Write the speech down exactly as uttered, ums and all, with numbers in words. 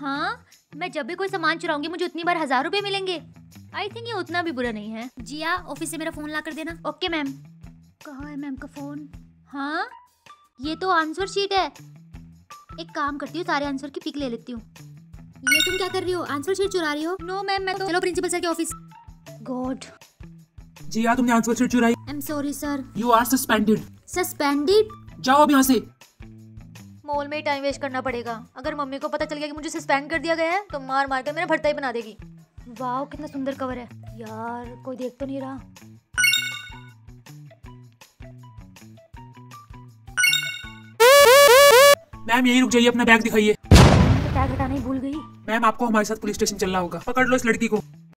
हाँ, मैं जब भी कोई सामान चुराऊंगी मुझे उतनी बार हजार रुपए मिलेंगे। आई थिंक ये उतना भी बुरा नहीं है। जिया, ऑफिस से मेरा फोन ला कर देना। Okay ma'am. कहाँ है मैम का फोन? हाँ, ये तो आंसर शीट है। एक काम करती हूँ, सारे आंसर की पिक ले लेती हूँ। ये तुम क्या कर रही हो? आंसर शीट चुरा रही हो? नो मैम, मैं तो चलो प्रिंसिपल सर के ऑफिस। गॉड। जिया, तुमने आंसर शीट चुराई। I am sorry sir. You are suspended. Suspended? जाओ अब यहाँ से। मॉल में टाइम वेस्ट करना पड़ेगा। अगर मम्मी को पता चल गया कि मुझे सस्पेंड कर दिया गया है तो मार मार कर मेरा भरता ही बना देगी। वाह, कितना सुंदर कवर है यार, कोई देख तो नहीं रहा। मैम यही रुक जाइए, अपना बैग दिखाइए। तो बैग हटाना ही भूल गई। मैम आपको हमारे साथ पुलिस स्टेशन चलना होगा। पकड़ लो इस लड़की को।